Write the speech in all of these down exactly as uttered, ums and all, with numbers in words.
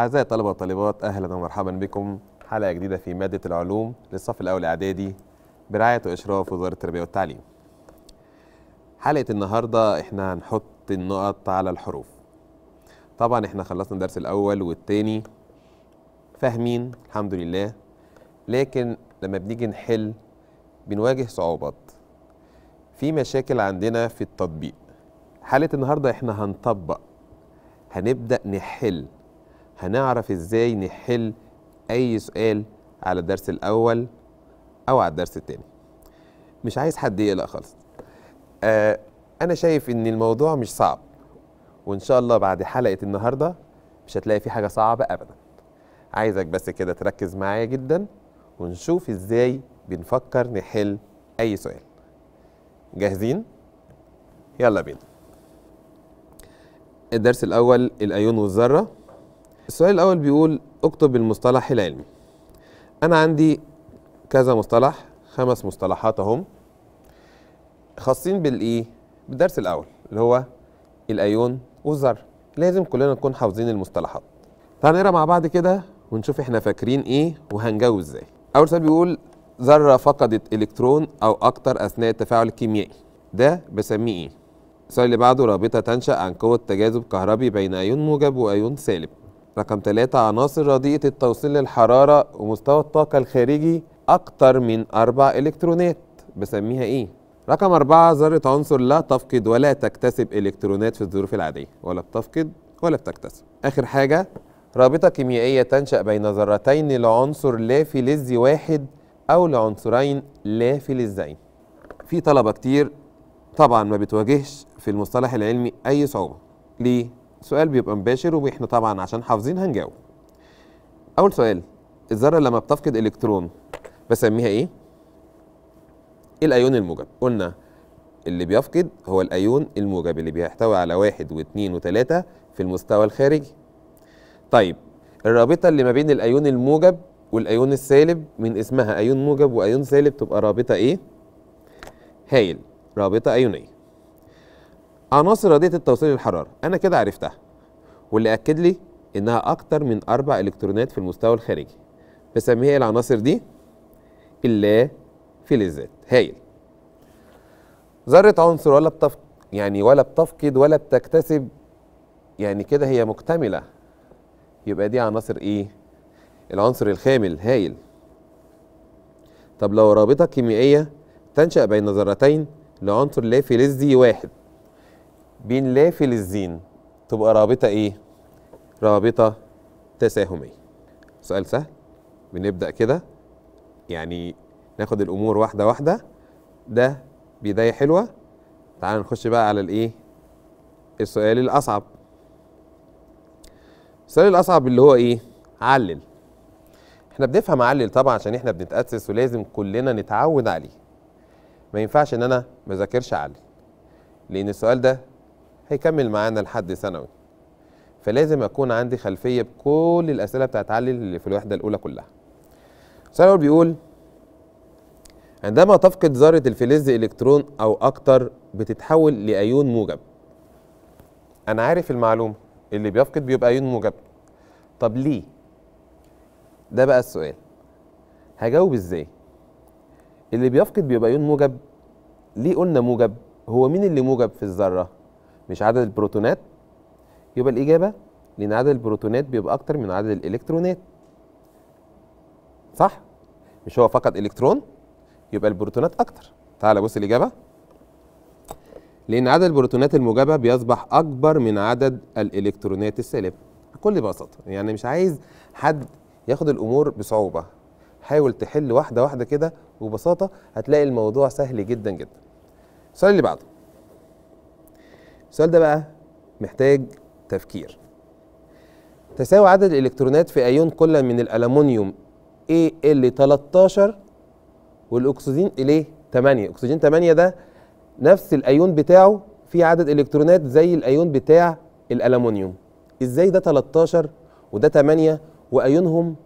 أعزائي الطلبة والطالبات، أهلا ومرحبا بكم حلقة جديدة في مادة العلوم للصف الأول إعدادي برعاية وإشراف وزارة التربية والتعليم. حلقة النهاردة إحنا هنحط النقط على الحروف. طبعا إحنا خلصنا الدرس الأول والتاني فاهمين الحمد لله، لكن لما بنيجي نحل بنواجه صعوبات، في مشاكل عندنا في التطبيق. حلقة النهاردة إحنا هنطبق، هنبدأ نحل، هنعرف إزاي نحل أي سؤال على الدرس الأول أو على الدرس التاني. مش عايز حد يقلق خالص. آه أنا شايف إن الموضوع مش صعب، وإن شاء الله بعد حلقة النهاردة مش هتلاقي فيه حاجة صعبة أبدا. عايزك بس كده تركز معايا جدا ونشوف إزاي بنفكر نحل أي سؤال. جاهزين؟ يلا بينا. الدرس الأول الأيون والذرة. السؤال الأول بيقول اكتب المصطلح العلمي. أنا عندي كذا مصطلح، خمس مصطلحات أهم خاصين بالإيه؟ بالدرس الأول اللي هو الأيون والذرة. لازم كلنا نكون حافظين المصطلحات. تعالى نقرا مع بعض كده ونشوف إحنا فاكرين إيه وهنجاوب إزاي. أول سؤال بيقول ذرة فقدت إلكترون أو أكتر أثناء التفاعل الكيميائي، ده بسميه إيه؟ السؤال اللي بعده رابطة تنشأ عن قوة تجاذب كهربي بين أيون موجب وأيون سالب. رقم ثلاثة عناصر رديئة التوصيل للحرارة ومستوى الطاقة الخارجي أكتر من أربع إلكترونات، بسميها إيه؟ رقم أربعة ذرة عنصر لا تفقد ولا تكتسب إلكترونات في الظروف العادية، ولا بتفقد ولا بتكتسب. آخر حاجة رابطة كيميائية تنشأ بين ذرتين لعنصر لا فلزي واحد أو لعنصرين لا فلزين. في طلبة كتير طبعا ما بتواجهش في المصطلح العلمي أي صعوبة. ليه؟ سؤال بيبقى مباشر وإحنا طبعا عشان حافظين هنجاوب. أول سؤال الذرة لما بتفقد إلكترون بسميها إيه؟ الأيون الموجب. قلنا اللي بيفقد هو الأيون الموجب اللي بيحتوي على واحد واثنين وثلاثة في المستوى الخارجي. طيب الرابطة اللي ما بين الأيون الموجب والأيون السالب، من اسمها أيون موجب وأيون سالب، تبقى رابطة إيه؟ هايل، رابطة أيونية. عناصر رديئة التوصيل للحرارة أنا كده عرفتها، واللي أكد لي إنها أكتر من أربع إلكترونات في المستوى الخارجي، بسميها العناصر دي اللا فلزات. هايل. ذرة عنصر ولا بتفقد، يعني ولا بتفقد ولا بتكتسب، يعني كده هي مكتملة، يبقى دي عناصر إيه؟ العنصر الخامل. هايل. طب لو رابطة كيميائية تنشأ بين ذرتين لعنصر لا فلزي واحد، بين لا فلزين، تبقى رابطة إيه؟ رابطة تساهمية. سؤال سهل، بنبدأ كده يعني ناخد الأمور واحدة واحدة. ده بداية حلوة. تعال نخش بقى على الإيه؟ السؤال الأصعب. السؤال الأصعب اللي هو إيه؟ علل. إحنا بنفهم علل طبعًا عشان إحنا بنتأسس ولازم كلنا نتعود عليه. ما ينفعش إن أنا ما أذاكرش علل، لأن السؤال ده هيكمل معانا لحد ثانوي، فلازم أكون عندي خلفية بكل الأسئلة بتاعت علل اللي في الوحدة الأولى كلها. السؤال الأول بيقول عندما تفقد ذرة الفلز إلكترون أو أكتر بتتحول لأيون موجب. أنا عارف المعلومة، اللي بيفقد بيبقى أيون موجب. طب ليه؟ ده بقى السؤال، هجاوب إزاي؟ اللي بيفقد بيبقى أيون موجب، ليه قلنا موجب؟ هو مين اللي موجب في الذرة؟ مش عدد البروتونات؟ يبقى الإجابة لأن عدد البروتونات بيبقى أكتر من عدد الإلكترونات، صح؟ مش هو فقط إلكترون؟ يبقى البروتونات أكتر. تعال بص الإجابة، لأن عدد البروتونات الموجبة بيصبح أكبر من عدد الإلكترونات السالبة، بكل بساطة. يعني مش عايز حد ياخد الأمور بصعوبة، حاول تحل واحدة واحدة كده وببساطة، هتلاقي الموضوع سهل جدا جدا. السؤال اللي بعده، السؤال ده بقى محتاج تفكير. تساوي عدد الإلكترونات في أيون كل من الألمنيوم إيه إل تلتاشر والأكسجين إليه تمانية. أكسجين تمانية ده نفس الأيون بتاعه في عدد إلكترونات زي الأيون بتاع الألمنيوم. إزاي ده تلتاشر وده تمانية وأيونهم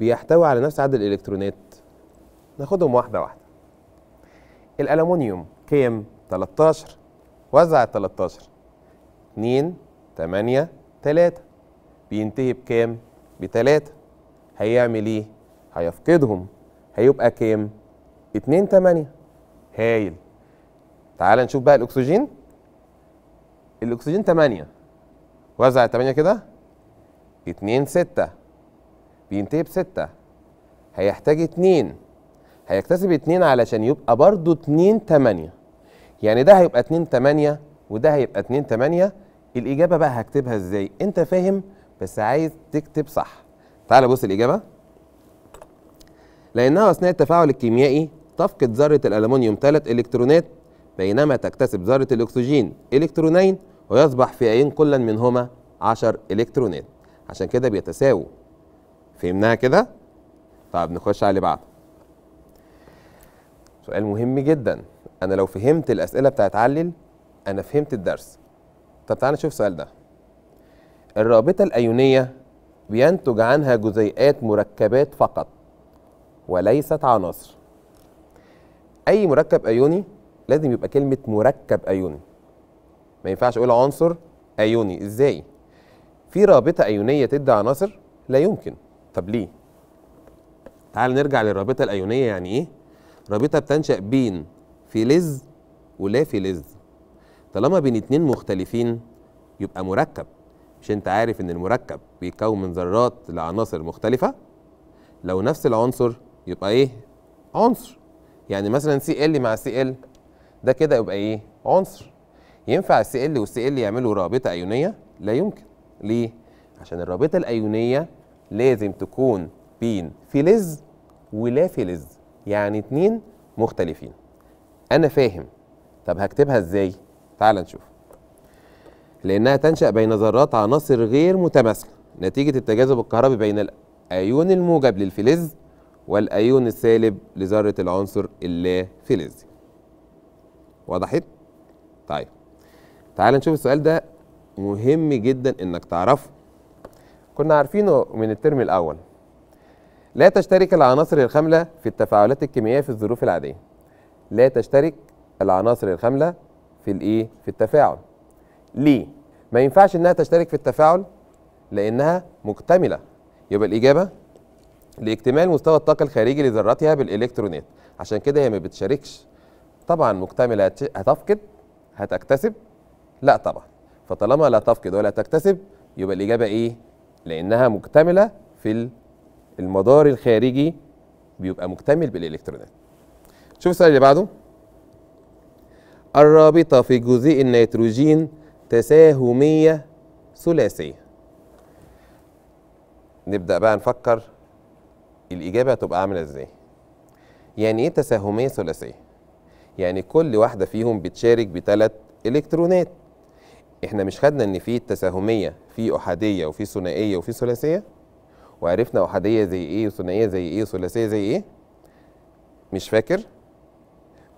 بيحتوي على نفس عدد الإلكترونات؟ ناخدهم واحدة واحدة. الألمنيوم كام؟ تلتاشر. وزع ال تلتاشر، اتنين، تمانية، تلاتة. بينتهي بكام؟ بتلاتة. هيعمل ايه؟ هيفقدهم. هيبقى كام؟ اتنين تمانية. هايل. تعال نشوف بقى الاكسجين. الاكسجين تمانية، وزع تمانية كده، اتنين ستة، بينتهي بستة، هيحتاج اتنين، هيكتسب اتنين علشان يبقى برضو اتنين تمانية. يعني ده هيبقى اتنين تمانية وده هيبقى اتنين تمانية. الإجابة بقى هكتبها ازاي؟ أنت فاهم بس عايز تكتب صح. تعال بص الإجابة. لأنها أثناء التفاعل الكيميائي تفقد ذرة الألمنيوم ثلاث إلكترونات، بينما تكتسب ذرة الأكسجين إلكترونين، ويصبح في عين كل منهما عشر إلكترونات، عشان كده بيتساووا. فهمناها كده؟ طب نخش على اللي بعده. سؤال مهم جدا. أنا لو فهمت الأسئلة بتاعت علل أنا فهمت الدرس. طب تعالى نشوف السؤال ده. الرابطة الأيونية بينتج عنها جزيئات مركبات فقط وليست عناصر. أي مركب أيوني لازم يبقى كلمة مركب أيوني، ما ينفعش أقول عنصر أيوني. إزاي؟ في رابطة أيونية تدي عناصر؟ لا يمكن. طب ليه؟ تعال نرجع للرابطة الأيونية. يعني إيه؟ رابطة بتنشأ بين فلز ولا فلز. طالما بين اتنين مختلفين يبقى مركب. مش أنت عارف إن المركب بيتكون من ذرات لعناصر مختلفة؟ لو نفس العنصر يبقى إيه؟ عنصر. يعني مثلا سي ال مع سي ال ده كده يبقى إيه؟ عنصر. ينفع السي ال والسي ال يعملوا رابطة أيونية؟ لا يمكن. ليه؟ عشان الرابطة الأيونية لازم تكون بين فلز ولا فلز، يعني اتنين مختلفين. أنا فاهم. طب هكتبها إزاي؟ تعال نشوف. لأنها تنشأ بين ذرات عناصر غير متماثلة نتيجة التجاذب الكهربي بين الأيون الموجب للفلز والأيون السالب لذرة العنصر اللا فلزي. وضحت؟ طيب تعال نشوف السؤال ده، مهم جدا إنك تعرفه. كنا عارفينه من الترم الأول. لا تشترك العناصر الخاملة في التفاعلات الكيميائية في الظروف العادية. لا تشترك العناصر الخاملة في الإيه؟ في التفاعل. ليه؟ ما ينفعش إنها تشترك في التفاعل لأنها مكتملة. يبقى الإجابة لاكتمال مستوى الطاقة الخارجي لذرتها بالإلكترونات، عشان كده هي ما بتشاركش. طبعا مكتملة هتفقد، هتكتسب؟ لا طبعا. فطالما لا تفقد ولا تكتسب يبقى الإجابة إيه؟ لأنها مكتملة في المدار الخارجي، بيبقى مكتمل بالإلكترونات. شوف السؤال اللي بعده. الرابطة في جزيء النيتروجين تساهمية ثلاثية. نبدأ بقى نفكر الإجابة هتبقى عاملة إزاي. يعني إيه تساهمية ثلاثية؟ يعني كل واحدة فيهم بتشارك بثلاث إلكترونات. إحنا مش خدنا إن في التساهمية في أحادية وفي ثنائية وفي ثلاثية؟ وعرفنا أحادية زي إيه وثنائية زي إيه وثلاثية زي إيه؟ مش فاكر؟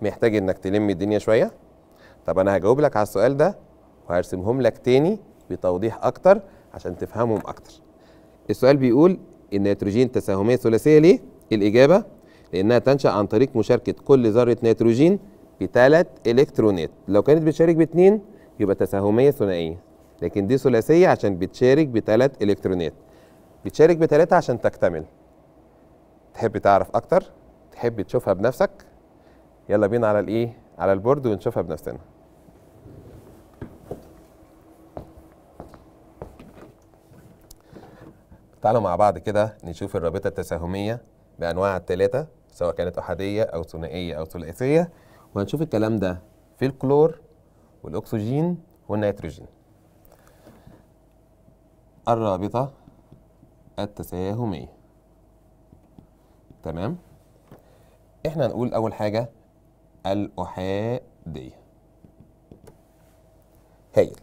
محتاج إنك تلم الدنيا شوية؟ طب أنا هجاوب لك على السؤال ده وهرسمهم لك تاني بتوضيح أكتر عشان تفهمهم أكتر. السؤال بيقول النيتروجين تساهمية ثلاثية ليه؟ الإجابة لأنها تنشأ عن طريق مشاركة كل ذرة نيتروجين بثلاث إلكترونات. لو كانت بتشارك باتنين يبقى تساهمية ثنائية، لكن دي ثلاثية عشان بتشارك بثلاث إلكترونات. بتشارك بثلاثة عشان تكتمل. تحب تعرف أكتر؟ تحب تشوفها بنفسك؟ يلا بينا على الإيه؟ على البورد ونشوفها بنفسنا. تعالوا مع بعض كده نشوف الرابطة التساهمية بأنواعها الثلاثة، سواء كانت أحادية أو ثنائية أو ثلاثية، وهنشوف الكلام ده في الكلور والأكسجين والنيتروجين. الرابطة التساهمية. تمام؟ احنا هنقول أول حاجة الأحادية. هايل.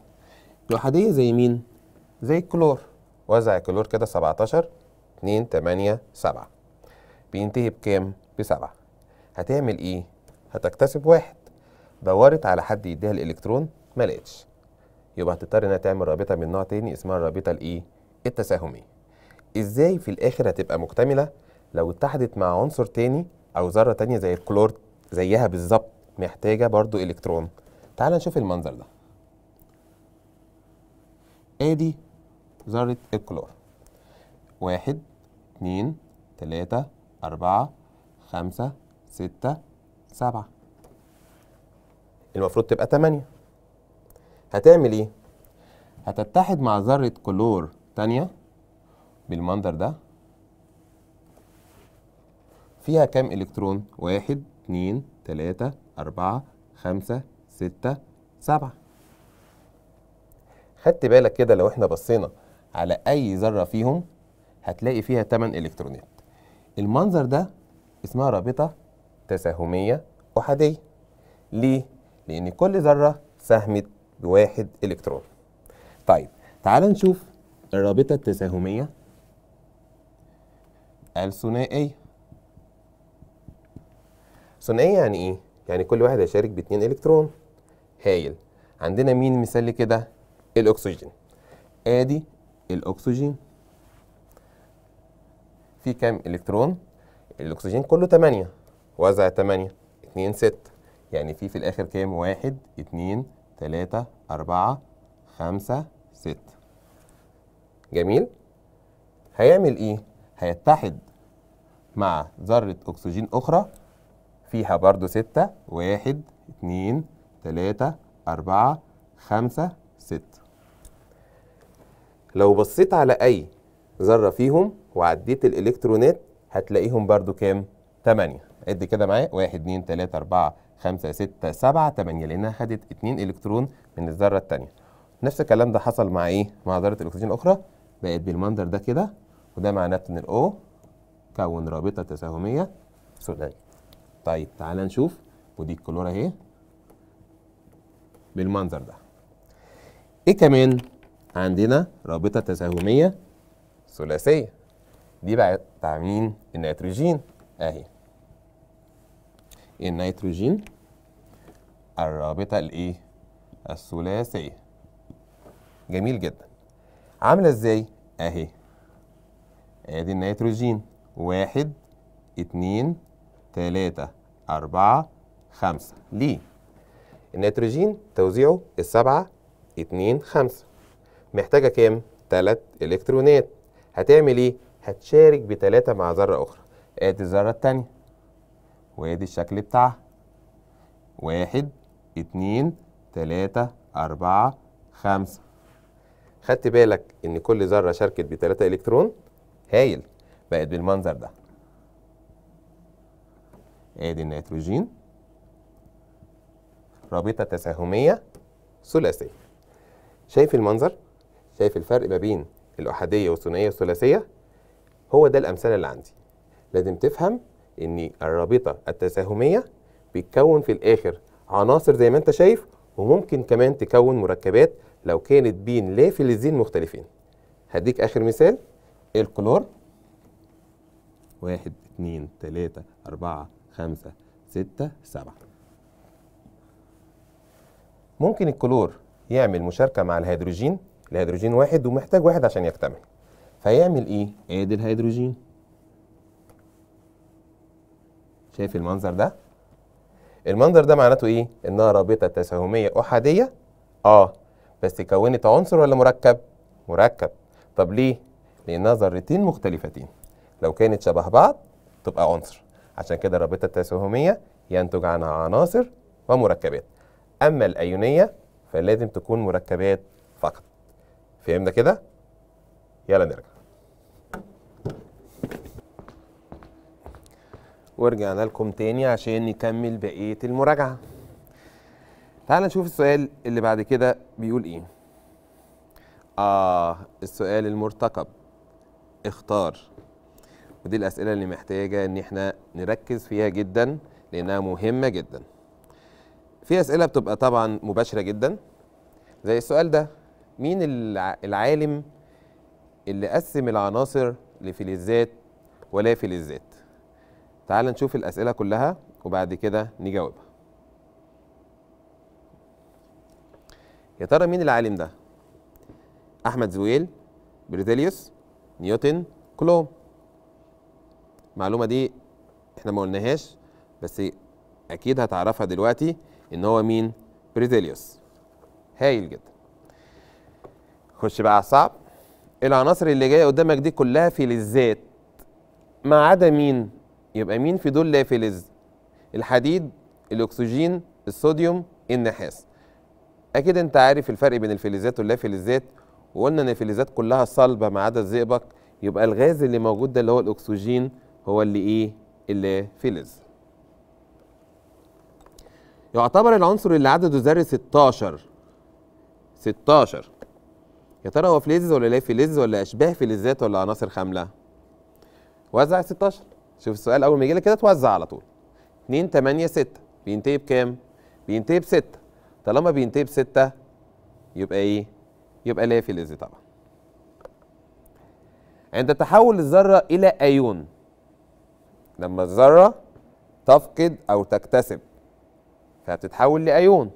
الأحادية زي مين؟ زي الكلور. وزع الكلور كده سبعتاشر، اتنين، تمانية، سبعة. بينتهي بكام؟ بسبعة. هتعمل إيه؟ هتكتسب واحد. دورت على حد يديها الإلكترون ما لقتش، يبقى هتضطر إنها تعمل رابطة من نوع تاني اسمها الرابطة الإيه؟ التساهمية. إزاي في الآخر هتبقى مكتملة؟ لو اتحدت مع عنصر تاني أو ذرة تانية زي الكلور زيها بالظبط، محتاجة برضو إلكترون. تعال نشوف المنظر ده. آدي ذرة الكلور. واحد اتنين تلاتة أربعة خمسة ستة سبعة، المفروض تبقى تمانية. هتعمل ايه؟ هتتحد مع ذرة كلور تانية بالمنظر ده. فيها كام إلكترون؟ واحد اتنين تلاتة أربعة خمسة ستة سبعة. خدت بالك كده لو احنا بصينا على أي ذرة فيهم هتلاقي فيها تمن إلكترونات. المنظر ده اسمها رابطة تساهمية أحادية. ليه؟ لأن كل ذرة ساهمت بواحد إلكترون. طيب تعال نشوف الرابطة التساهمية الثنائية. ثنائية يعني ايه؟ يعني كل واحد هيشارك باتنين إلكترون. هايل. عندنا مين مثال كده؟ الأكسجين. آدي الأكسجين. في كام إلكترون؟ الأكسجين كله تمانية. وزع تمانية، اتنين ستة. يعني في في الآخر كام؟ واحد اتنين تلاتة أربعة خمسة ستة. جميل؟ هيعمل ايه؟ هيتحد مع ذرة أكسجين أخرى فيها برضو ستة. واحد اتنين تلاتة أربعة خمسة ستة. لو بصيت على أي ذرة فيهم وعديت الإلكترونات هتلاقيهم برضو كام؟ تمانية. عد كده معايا، واحد اتنين تلاتة أربعة خمسة ستة سبعة تمانية، لأنها خدت اتنين إلكترون من الذرة التانية. نفس الكلام ده حصل مع ايه؟ مع ذرة الأكسجين الأخرى، بقت بالمنظر ده كده، وده معناته إن الأو كون رابطة تساهمية ثنائية. طيب تعالى نشوف، ودي الكلور أهي بالمنظر ده. إيه كمان؟ عندنا رابطة تساهمية ثلاثية. دي بقى بتاع مين؟ النيتروجين أهي. النيتروجين الرابطة الإيه؟ الثلاثية. جميل جدا. عامله ازاي؟ اهي. ادي النيتروجين واحد اتنين تلاته اربعه خمسه. ليه؟ النيتروجين توزيعه السبعه اتنين خمسه. محتاجه كام؟ تلات الكترونات. هتعمل ايه؟ هتشارك بتلاته مع ذره اخرى. ادي الذره التانيه وادي الشكل بتاعها. واحد اتنين تلاته اربعه خمسه. خدت بالك ان كل ذره شاركت بتلاتة الكترون. هايل. بقت بالمنظر ده. ادي النيتروجين رابطه تساهميه ثلاثيه. شايف المنظر؟ شايف الفرق ما بين الاحاديه والثنائيه والثلاثيه؟ هو ده الامثله اللي عندي. لازم تفهم ان الرابطه التساهميه بتكون في الاخر عناصر زي ما انت شايف، وممكن كمان تكون مركبات لو كانت بين لا فلزين مختلفين. هديك آخر مثال، الكلور. واحد اتنين تلاتة أربعة خمسة ستة سبعة. ممكن الكلور يعمل مشاركة مع الهيدروجين، الهيدروجين واحد ومحتاج واحد عشان يكتمل. فيعمل إيه؟ آدي الهيدروجين. شايف المنظر ده؟ المنظر ده معناته إيه؟ إنها رابطة تساهمية أحادية. آه بس كونت عنصر ولا مركب؟ مركب. طب ليه؟ لأنها ذرتين مختلفتين. لو كانت شبه بعض تبقى عنصر. عشان كده الرابطة التساهمية ينتج عنها عناصر ومركبات. أما الأيونية فلازم تكون مركبات فقط. فهمنا كده؟ يلا نرجع. ورجعنا لكم تاني عشان نكمل بقية المراجعة. تعال نشوف السؤال اللي بعد كده بيقول ايه. اه السؤال المرتقب، اختار. ودي الاسئله اللي محتاجه ان احنا نركز فيها جدا لانها مهمه جدا. في اسئله بتبقى طبعا مباشره جدا زي السؤال ده، مين العالم اللي قسم العناصر لفلزات ولا فلزات؟ تعال نشوف الاسئله كلها وبعد كده نجاوبها. يا ترى مين العالم ده؟ أحمد زويل، برديليوس، نيوتن، كولوم. المعلومة دي احنا ما قلناهاش بس أكيد هتعرفها دلوقتي إن هو مين؟ برديليوس. هايل جدا. خش بقى على الصعب. العناصر اللي جايه قدامك دي كلها فلزات ما عدا مين؟ يبقى مين في دول لا فلز؟ الحديد، الاكسجين، الصوديوم، النحاس. اكيد انت عارف الفرق بين الفلزات واللا فلزات، وقلنا ان الفلزات كلها صلبه ما عدا الزئبق، يبقى الغاز اللي موجود ده اللي هو الاكسجين هو اللي ايه؟ اللي فلز. يعتبر العنصر اللي عدده ذري ستاشر ستاشر، يا ترى هو فلز ولا لا فلز ولا اشباه فلزات ولا عناصر خامله؟ وزع ستاشر. شوف السؤال اول ما يجي لك كده توزع على طول. اتنين تمانية ستة بينتهي بكام؟ بينتهي بستة. طالما بينتهي بستة يبقى ايه؟ يبقى لا فلز طبعا. عند تحول الذره الى ايون، لما الذره تفقد او تكتسب فبتتحول لايون،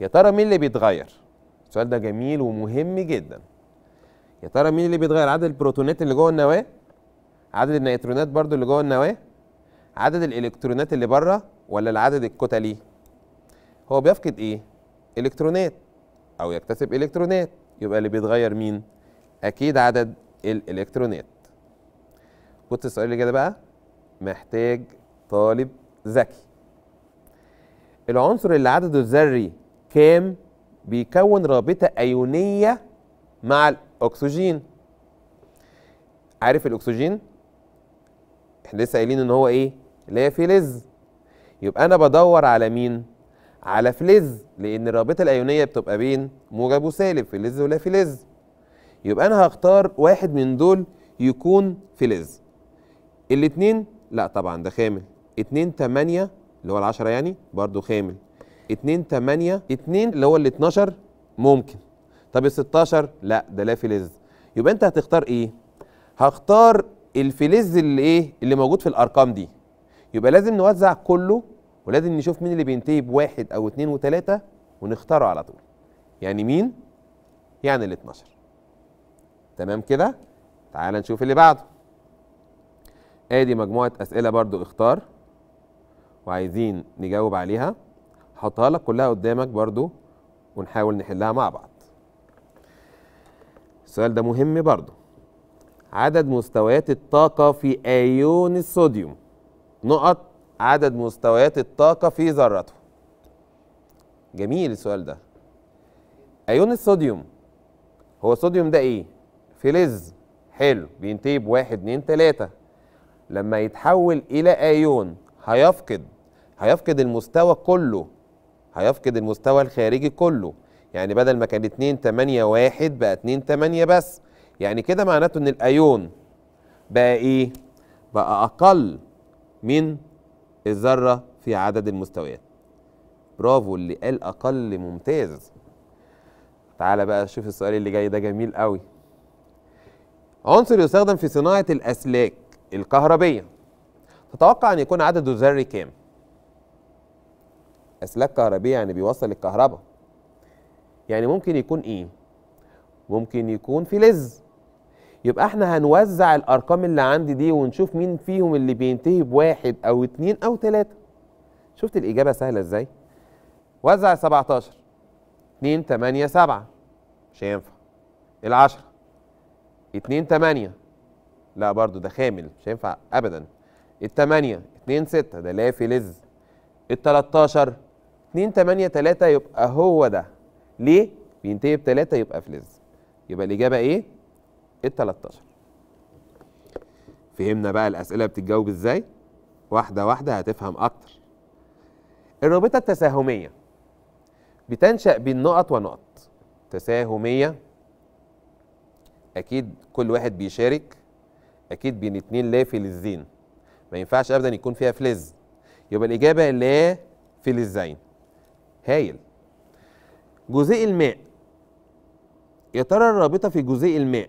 يا ترى مين اللي بيتغير؟ السؤال ده جميل ومهم جدا. يا ترى مين اللي بيتغير؟ عدد البروتونات اللي جوه النواه، عدد النيترونات برضو اللي جوه النواه، عدد الالكترونات اللي بره، ولا العدد الكتلي؟ هو بيفقد ايه؟ الكترونات او يكتسب الكترونات، يبقى اللي بيتغير مين؟ اكيد عدد الالكترونات. بص السؤال اللي جاي ده بقى محتاج طالب ذكي. العنصر اللي عدده الذري كام بيكون رابطه ايونيه مع الاكسجين؟ عارف الاكسجين احنا لسه قايلين ان هو ايه؟ لا فلز. يبقى انا بدور على مين؟ على فلز، لان الرابطه الايونيه بتبقى بين موجب وسالب، فلز ولا فلز. يبقى انا هختار واحد من دول يكون فلز. الاثنين لا طبعا ده خامل. اتنين تمانية اللي هو العشرة يعني برضو خامل. اتنين تمانية اتنين اللي هو ال اتناشر ممكن. طب ال ستاشر لا ده لا فلز. يبقى انت هتختار ايه؟ هختار الفلز اللي ايه؟ اللي موجود في الارقام دي. يبقى لازم نوزع كله، ولازم نشوف مين اللي بينتهي بواحد او اتنين وتلاته ونختاره على طول. يعني مين؟ يعني ال اتناشر. تمام كده؟ تعال نشوف اللي بعده. ادي مجموعه اسئله برضو اختار وعايزين نجاوب عليها. حطها لك كلها قدامك برضو ونحاول نحلها مع بعض. السؤال ده مهم برضو. عدد مستويات الطاقة في أيون الصوديوم نقط عدد مستويات الطاقة في ذرته. جميل السؤال ده. أيون الصوديوم، هو الصوديوم ده إيه؟ فلز. حلو، بينتهي بواحد اتنين تلاتة. لما يتحول إلى أيون هيفقد هيفقد المستوى كله، هيفقد المستوى الخارجي كله. يعني بدل ما كان اتنين تمانية واحد بقى اتنين تمانية بس. يعني كده معناته ان الايون بقى ايه؟ بقى اقل من الذره في عدد المستويات. برافو، اللي قال اقل ممتاز. تعالى بقى شوف السؤال اللي جاي ده جميل قوي. عنصر يستخدم في صناعه الاسلاك الكهربيه، تتوقع ان يكون عدده ذري كام؟ اسلاك كهربيه يعني بيوصل الكهرباء، يعني ممكن يكون ايه؟ ممكن يكون فلز. يبقى احنا هنوزع الارقام اللي عندي دي ونشوف مين فيهم اللي بينتهي بواحد او اتنين او تلاته. شفت الاجابه سهله ازاي؟ وزع سبعتاشر، اتنين تمانية سبعة مش هينفع. العشرة اتنين تمانية لا برضو ده خامل مش هينفع ابدا. التمانية اتنين ستة ده لا فلز. التلاتاشر اتنين تمانية تلاتة يبقى هو ده. ليه؟ بينتهي بتلاته يبقى فلز. يبقى الإجابة إيه؟ ال تلاتاشر. فهمنا بقى الأسئلة بتتجاوب إزاي؟ واحدة واحدة هتفهم أكتر. الرابطة التساهمية بتنشأ بين نقط ونقط. تساهمية أكيد كل واحد بيشارك، أكيد بين اتنين لا فلزين، ما ينفعش أبدا يكون فيها فلز. يبقى الإجابة لا فلزين. هايل. جزيء الماء، يا ترى الرابطه في جزيء الماء؟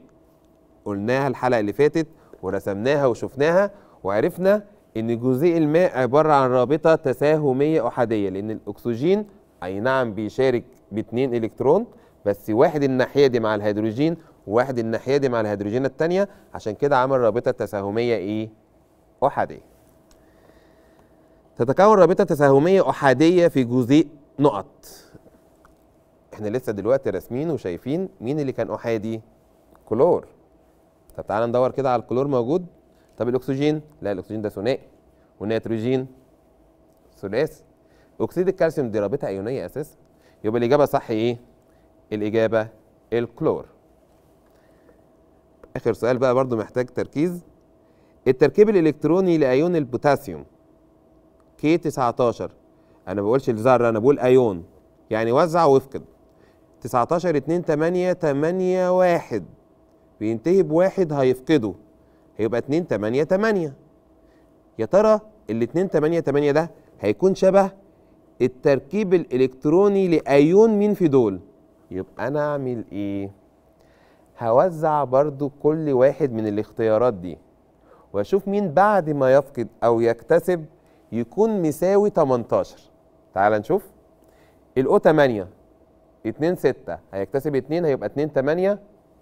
قلناها الحلقه اللي فاتت ورسمناها وشفناها وعرفنا ان جزيء الماء عباره عن رابطه تساهميه احاديه، لان الاكسجين اي نعم بيشارك باتنين الكترون بس، واحد الناحيه دي مع الهيدروجين وواحد الناحيه دي مع الهيدروجين الثانيه، عشان كده عمل رابطه تساهميه ايه؟ احاديه. تتكون رابطه تساهميه احاديه في جزيء نقط. احنا لسه دلوقتي راسمين وشايفين مين اللي كان احادي؟ كلور. طب تعالى ندور كده على الكلور موجود. طب الاكسجين؟ لا، الاكسجين ده ثنائي، والنيتروجين ثلاثي. اكسيد الكالسيوم دي رابطه ايونيه اساسا، يبقى الاجابه صح ايه؟ الاجابه الكلور. اخر سؤال بقى برضو محتاج تركيز. التركيب الالكتروني لايون البوتاسيوم كي تسعتاشر، انا ما بقولش الذره، انا بقول ايون، يعني وزع وافقد. تسعتاشر اتنين تمانية تمانية واحد بينتهي بواحد هيفقده، هيبقى اتنين تمانية تمانية. يا ترى ال اتنين تمانية تمانية ده هيكون شبه التركيب الالكتروني لايون مين في دول؟ يبقى انا اعمل ايه؟ هوزع برضو كل واحد من الاختيارات دي واشوف مين بعد ما يفقد او يكتسب يكون مساوي تمنتاشر. تعال نشوف. الاو تمانية اتنين ستة هيكتسب اتنين، هيبقى اتنين تمانية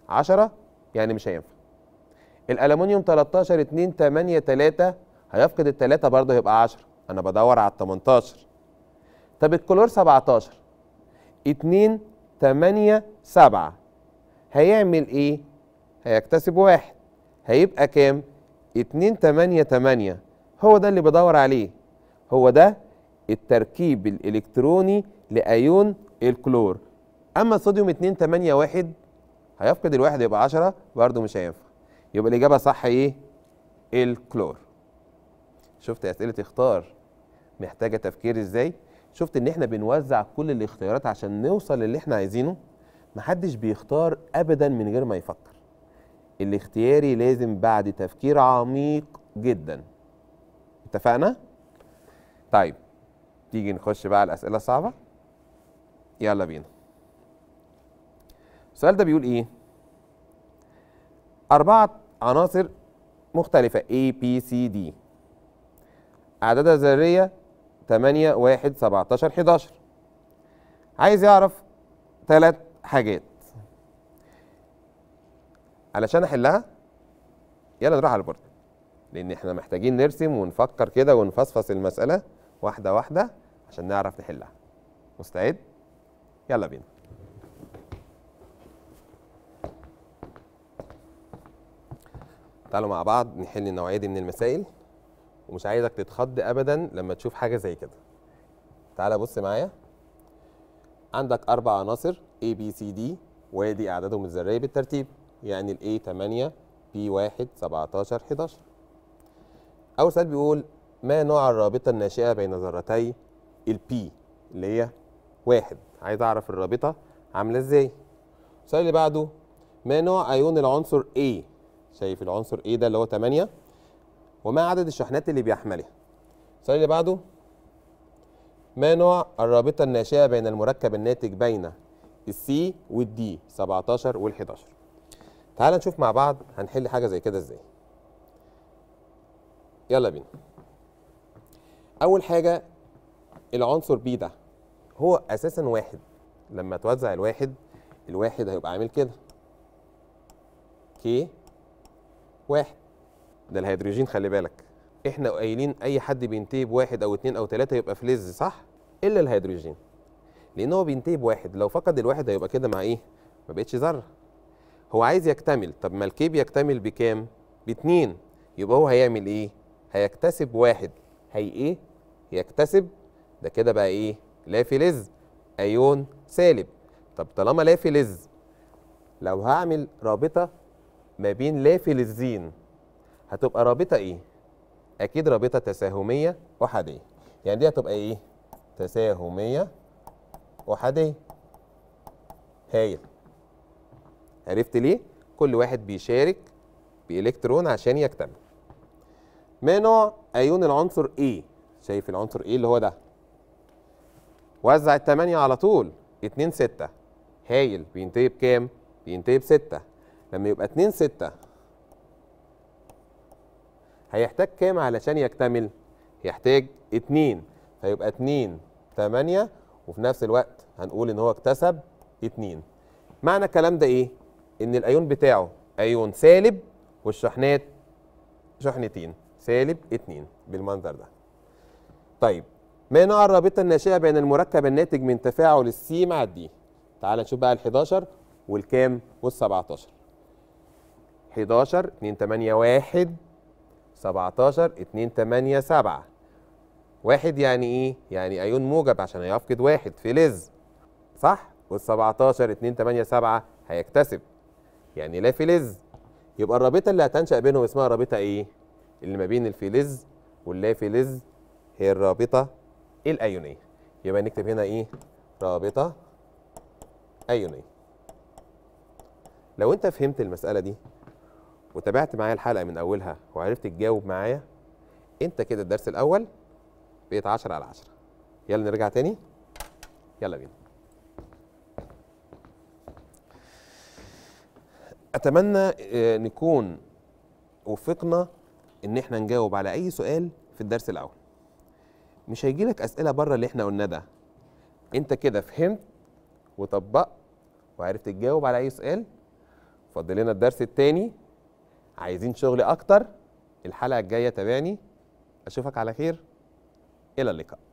عشرة، يعني مش هينفع. الالومنيوم تلتاشر اتنين تمانية تلاتة هيفقد ال تلاتة برضه، هيبقى عشرة، انا بدور على ال تمنتاشر. طب الكلور سبعتاشر اتنين تمانية سبعة هيعمل ايه؟ هيكتسب واحد، هيبقى كام؟ اتنين تمانية تمانية. هو ده اللي بدور عليه، هو ده التركيب الالكتروني لايون الكلور. اما الصوديوم اتنين تمانية واحد هيفقد الواحد، يبقى عشرة برضه، مش هينفع. يبقى الاجابه صح ايه؟ الكلور. شفت اسئله اختار محتاجه تفكير ازاي؟ شفت ان احنا بنوزع كل الاختيارات عشان نوصل للي احنا عايزينه. محدش بيختار ابدا من غير ما يفكر، الاختياري لازم بعد تفكير عميق جدا. اتفقنا؟ طيب تيجي نخش بقى على الاسئله الصعبه، يلا بينا. السؤال ده بيقول ايه؟ اربعه عناصر مختلفه A B C D اعدادها ذريه تمانية واحد سبعتاشر حداشر، عايز يعرف ثلاث حاجات علشان احلها. يلا نروح على البورد، لان احنا محتاجين نرسم ونفكر كده ونفصفص المساله واحده واحده عشان نعرف نحلها. مستعد؟ يلا بينا. تعالوا مع بعض نحل النوعيه دي من المسائل، ومش عايزك تتخض ابدا لما تشوف حاجه زي كده. تعالى بص معايا، عندك اربع عناصر A B C D، وادي اعدادهم الذريه بالترتيب، يعني ال A تمانية، B واحد، سبعتاشر، حداشر. اول سؤال بيقول ما نوع الرابطه الناشئه بين ذرتي ال P اللي هي واحد، عايز اعرف الرابطه عامله ازاي. السؤال اللي بعده ما نوع ايون العنصر A، شايف العنصر A ده اللي هو تمانية، وما عدد الشحنات اللي بيحملها. السؤال اللي بعده ما نوع الرابطه الناشئه بين المركب الناتج بين السي والدي سبعتاشر والحداشر. تعال نشوف مع بعض هنحل حاجه زي كده ازاي. يلا بينا. اول حاجه العنصر بي ده هو اساسا واحد، لما توزع الواحد الواحد هيبقى عامل كده كي واحد. ده الهيدروجين، خلي بالك احنا قايلين اي حد بينتهي بواحد او اتنين او تلاته يبقى فلز، صح؟ الا الهيدروجين لان هو بينتهي بواحد، لو فقد الواحد هيبقى كده مع ايه؟ ما بقتش ذره. هو عايز يكتمل، طب ما الكي بيكتمل بكام؟ باتنين، يبقى هو هيعمل ايه؟ هيكتسب واحد، هي ايه؟ يكتسب. ده كده بقى ايه؟ لا فلز، ايون سالب. طب طالما لا فلز، لو هعمل رابطه ما بين لا فلزين هتبقى رابطه ايه؟ اكيد رابطه تساهميه احاديه، يعني دي هتبقى ايه؟ تساهميه احاديه. هايل. عرفت ليه؟ كل واحد بيشارك بإلكترون عشان يكتمل. ما نوع ايون العنصر A؟ شايف العنصر A اللي هو ده، وزع التمانية على طول اتنين ستة، هايل. بينتهي بكام؟ بينتهي بستة. لما يبقى اتنين ستة هيحتاج كام علشان يكتمل؟ يحتاج اتنين، فيبقى اتنين تمانية، وفي نفس الوقت هنقول ان هو اكتسب اتنين. معنى الكلام ده ايه؟ ان الايون بتاعه ايون سالب، والشحنات شحنتين، سالب اتنين بالمنظر ده. طيب ما نوع الرابطه الناشئه بين المركب الناتج من تفاعل السي مع الدي؟ تعال نشوف بقى ال حداشر والكام وال سبعتاشر. حداشر اتنين تمانية واحد سبعتاشر اتنين تمانية سبعة. واحد يعني ايه؟ يعني ايون موجب عشان هيفقد واحد في فلز، صح؟ والسبعتاشر اتنين تمانية سبعة هيكتسب، يعني لا فلز. يبقى الرابطه اللي هتنشأ بينهم اسمها رابطه ايه؟ اللي ما بين الفلز واللا فلز هي الرابطه الايونيه. يبقى نكتب هنا ايه؟ رابطه ايونيه. لو انت فهمت المساله دي وتابعت معايا الحلقه من اولها وعرفت تجاوب معايا، انت كده الدرس الاول بقيت عشرة على عشرة. يلا نرجع تاني، يلا بينا. اتمنى نكون وفقنا ان احنا نجاوب على اي سؤال في الدرس الاول. مش هيجيلك اسئله بره اللي احنا قلنا ده. انت كده فهمت وطبقت وعرفت تجاوب على اي سؤال. فاضل لنا الدرس التاني، عايزين شغل اكتر. الحلقه الجايه تابعني، اشوفك على خير، الى اللقاء.